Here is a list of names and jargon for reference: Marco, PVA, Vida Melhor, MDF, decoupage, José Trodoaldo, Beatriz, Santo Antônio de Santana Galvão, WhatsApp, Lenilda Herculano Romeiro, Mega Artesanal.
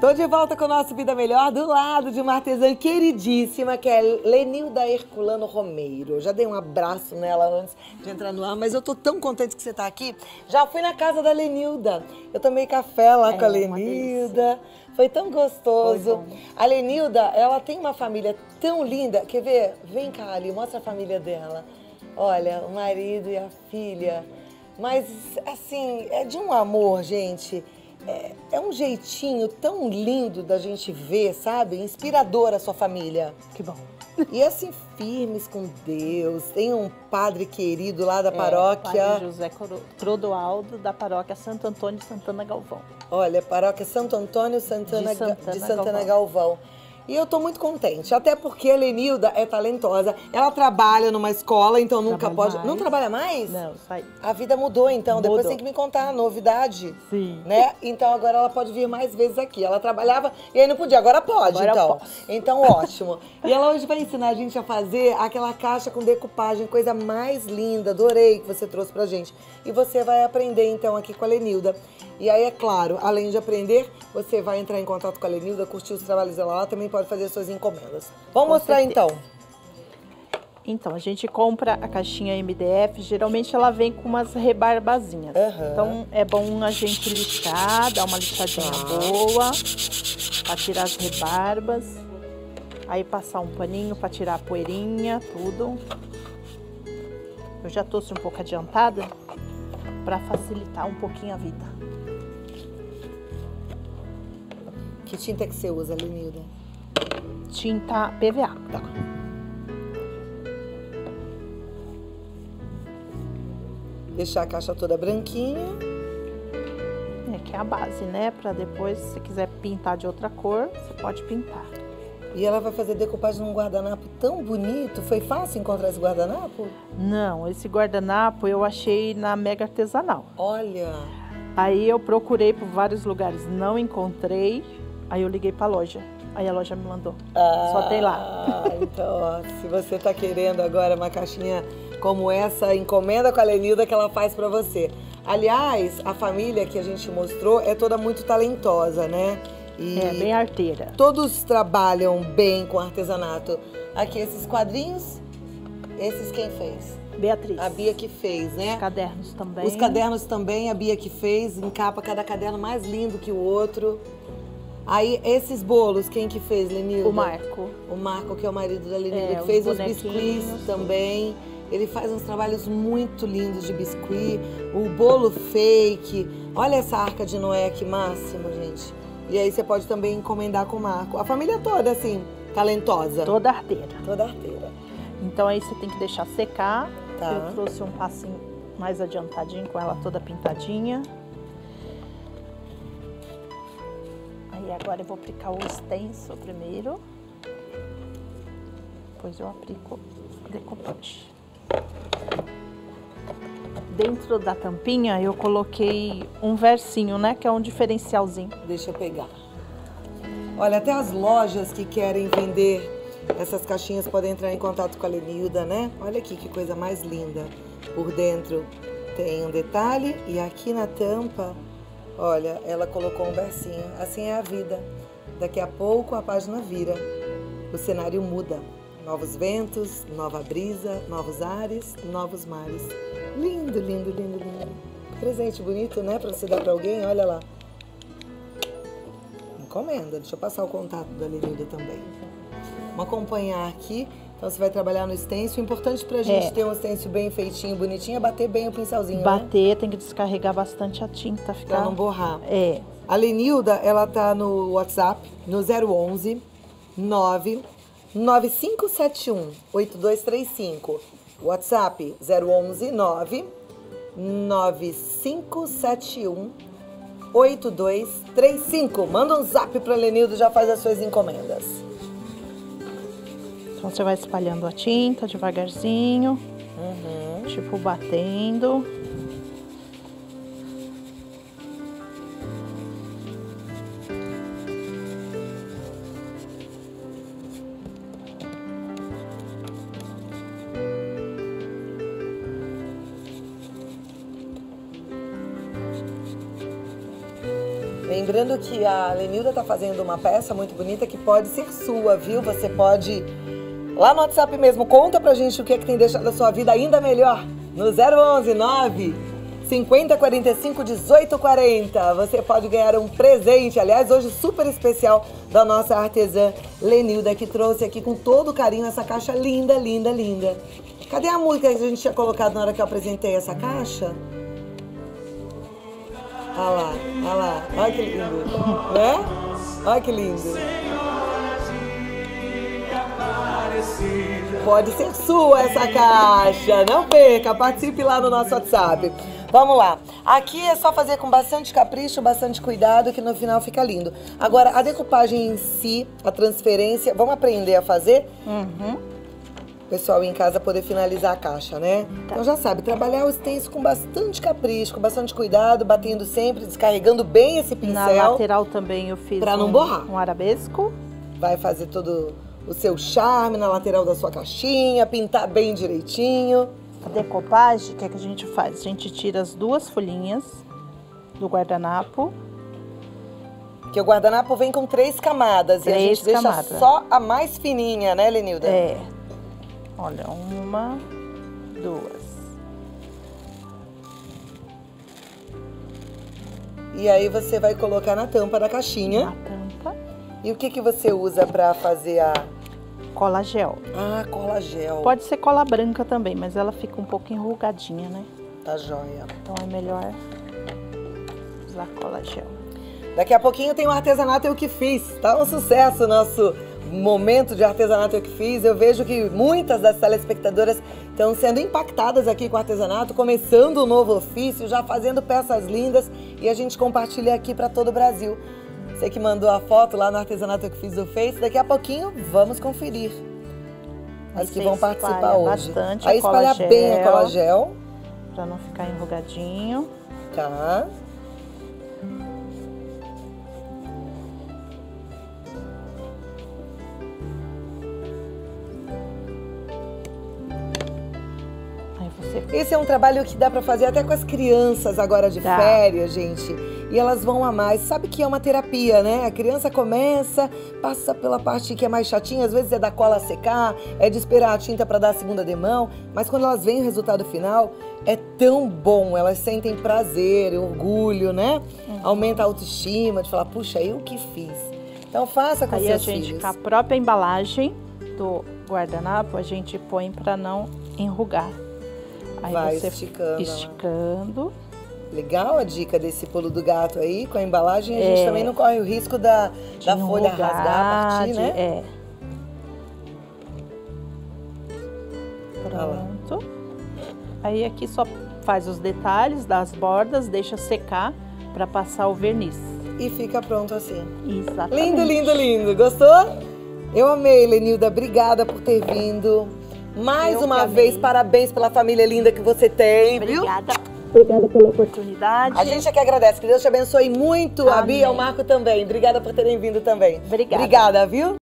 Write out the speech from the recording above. Tô de volta com o nosso Vida Melhor, do lado de uma artesã queridíssima, que é Lenilda Herculano Romeiro. Eu já dei um abraço nela antes de entrar no ar, mas eu tô tão contente que você tá aqui. Já fui na casa da Lenilda. Eu tomei café lá com a Lenilda. Foi tão gostoso. Foi a Lenilda, ela tem uma família tão linda. Quer ver? Vem cá, Ali, mostra a família dela. Olha, o marido e a filha. Mas, assim, é de um amor, gente. É um jeitinho tão lindo da gente ver, sabe? Inspiradora a sua família. Que bom. E assim, firmes com Deus. Tem um padre querido lá da paróquia. Padre José Trodoaldo, da paróquia Santo Antônio de Santana Galvão. Olha, paróquia Santo Antônio de Santana Galvão. E eu tô muito contente, até porque a Lenilda é talentosa. Ela trabalha numa escola, então nunca pode... Mais. Não trabalha mais? Não, sai. A vida mudou, então. Mudou. Depois tem que me contar a novidade. Sim. Né? Então agora ela pode vir mais vezes aqui. Ela trabalhava e aí não podia, agora pode, agora então. Então, ótimo. E ela hoje vai ensinar a gente a fazer aquela caixa com decoupagem, coisa mais linda. Adorei que você trouxe pra gente. E você vai aprender, então, aqui com a Lenilda. E aí, é claro, além de aprender, você vai entrar em contato com a Lenilda, curtir os trabalhos dela lá, também pode fazer suas encomendas. Vamos mostrar, então. Então, a gente compra a caixinha MDF, geralmente ela vem com umas rebarbazinhas. Uhum. Então, é bom a gente lixar, dar uma lixadinha boa, pra tirar as rebarbas. Aí, passar um paninho pra tirar a poeirinha, tudo. Eu já trouxe um pouco adiantada, pra facilitar um pouquinho a vida. Que tinta que você usa, Lenilda? Tinta PVA. Tá. Deixar a caixa toda branquinha. É que é a base, né? Pra depois, se você quiser pintar de outra cor, você pode pintar. E ela vai fazer decoupagem num guardanapo tão bonito. Foi fácil encontrar esse guardanapo? Não, esse guardanapo eu achei na Mega Artesanal. Olha! Aí eu procurei por vários lugares, não encontrei. Aí eu liguei pra loja, aí a loja me mandou, só tem lá. Então, ó, se você tá querendo agora uma caixinha como essa, encomenda com a Lenilda que ela faz pra você. Aliás, a família que a gente mostrou é toda muito talentosa, né? E é, bem arteira. Todos trabalham bem com artesanato. Aqui, esses quadrinhos, esses quem fez? Beatriz. A Bia que fez, né? Os cadernos também. Os cadernos também, a Bia que fez, encapa cada caderno mais lindo que o outro. Aí, esses bolos, quem que fez, Lenilda? O Marco. O Marco, que é o marido da Lenilda, que fez os biscuits também. Ele faz uns trabalhos muito lindos de biscuit. O bolo fake. Olha essa arca de Noé, que máximo, gente. E aí, você pode também encomendar com o Marco. A família toda, assim, talentosa. Toda arteira. Toda arteira. Então, aí você tem que deixar secar. Tá. Eu trouxe um passinho mais adiantadinho, com ela toda pintadinha. E agora eu vou aplicar o stencil primeiro, depois eu aplico o decoupage. Dentro da tampinha eu coloquei um versinho, né, que é um diferencialzinho. Deixa eu pegar. Olha, até as lojas que querem vender essas caixinhas podem entrar em contato com a Lenilda, né? Olha aqui que coisa mais linda. Por dentro tem um detalhe e aqui na tampa... Olha, ela colocou um versinho. Assim é a vida. Daqui a pouco a página vira. O cenário muda. Novos ventos, nova brisa, novos ares, novos mares. Lindo, lindo, lindo, lindo. Presente bonito, né? Pra você dar pra alguém, olha lá. Encomenda. Deixa eu passar o contato da Lenilda também. Vamos acompanhar aqui. Então você vai trabalhar no stencil. O importante pra gente ter um stencil bem feitinho, bonitinho, é bater bem o pincelzinho, né? Tem que descarregar bastante a tinta. Ficar... Pra não borrar. É. A Lenilda, ela tá no WhatsApp, no 011-99571-8235. WhatsApp 011-99571-8235. Manda um zap pra Lenilda e já faz as suas encomendas. Então você vai espalhando a tinta devagarzinho, tipo batendo. Lembrando que a Lenilda está fazendo uma peça muito bonita que pode ser sua, viu? Você pode, lá no WhatsApp mesmo, conta pra gente o que é que tem deixado a sua vida ainda melhor. No 011 9 50 45 1840. Você pode ganhar um presente, aliás, hoje super especial, da nossa artesã Lenilda, que trouxe aqui com todo carinho essa caixa linda, linda, linda. Cadê a música que a gente tinha colocado na hora que eu apresentei essa caixa? Olha lá, olha lá. Olha que lindo. Né? Olha que lindo. Pode ser sua essa caixa. Não perca, participe lá no nosso WhatsApp. Vamos lá. Aqui é só fazer com bastante capricho, bastante cuidado, que no final fica lindo. Agora, a decoupagem em si, a transferência, vamos aprender a fazer? Uhum. Pessoal em casa poder finalizar a caixa, né? Tá. Então já sabe, trabalhar o stencil com bastante capricho, com bastante cuidado, batendo sempre, descarregando bem esse pincel. Na lateral também eu fiz pra não borrar. Um arabesco. Vai fazer todo o seu charme na lateral da sua caixinha, pintar bem direitinho. A decoupage, o que é que a gente faz? A gente tira as duas folhinhas do guardanapo. Porque o guardanapo vem com 3 camadas. E a gente deixa só a mais fininha, né, Lenilda? É. Olha, 1, 2. E aí você vai colocar na tampa da caixinha. Na tampa. E o que que você usa pra fazer a... Cola gel. Ah, cola gel. Pode ser cola branca também, mas ela fica um pouco enrugadinha, né? Tá joia. Então é melhor usar cola gel. Daqui a pouquinho tem o artesanato Eu Que Fiz. Tá um sucesso nosso... momento de artesanato Eu Que Fiz. Eu vejo que muitas das telespectadoras estão sendo impactadas aqui com o artesanato, começando um novo ofício, já fazendo peças lindas, e a gente compartilha aqui para todo o Brasil. Você que mandou a foto lá no artesanato Eu Que Fiz do Face, daqui a pouquinho vamos conferir as que vão participar hoje. Aí espalhar bem a cola gel para não ficar enrugadinho. Tá. Esse é um trabalho que dá pra fazer até com as crianças agora de férias, gente. E elas vão amar. E sabe que é uma terapia, né? A criança começa, passa pela parte que é mais chatinha. Às vezes é da cola secar, é de esperar a tinta pra dar a segunda demão. Mas quando elas veem o resultado final, é tão bom. Elas sentem prazer, orgulho, né? Aumenta a autoestima de falar, puxa, eu que fiz. Então faça com seus filhos. Aí a gente, com a própria embalagem do guardanapo, a gente põe pra não enrugar. Aí vai você esticando. Esticando. Legal a dica desse pulo do gato aí. Com a embalagem a gente também não corre o risco da folha rasgar, partir, né? É. Pronto. Aí aqui só faz os detalhes das bordas, deixa secar para passar o verniz. E fica pronto assim. Exatamente. Lindo, lindo, lindo. Gostou? Eu amei, Lenilda. Obrigada por ter vindo. Mais uma vez, parabéns pela família linda que você tem, viu? Obrigada. Obrigada pela oportunidade. A gente é que agradece. Que Deus te abençoe muito. Amém. A Bia e o Marco também. Obrigada por terem vindo também. Obrigada. Obrigada, viu?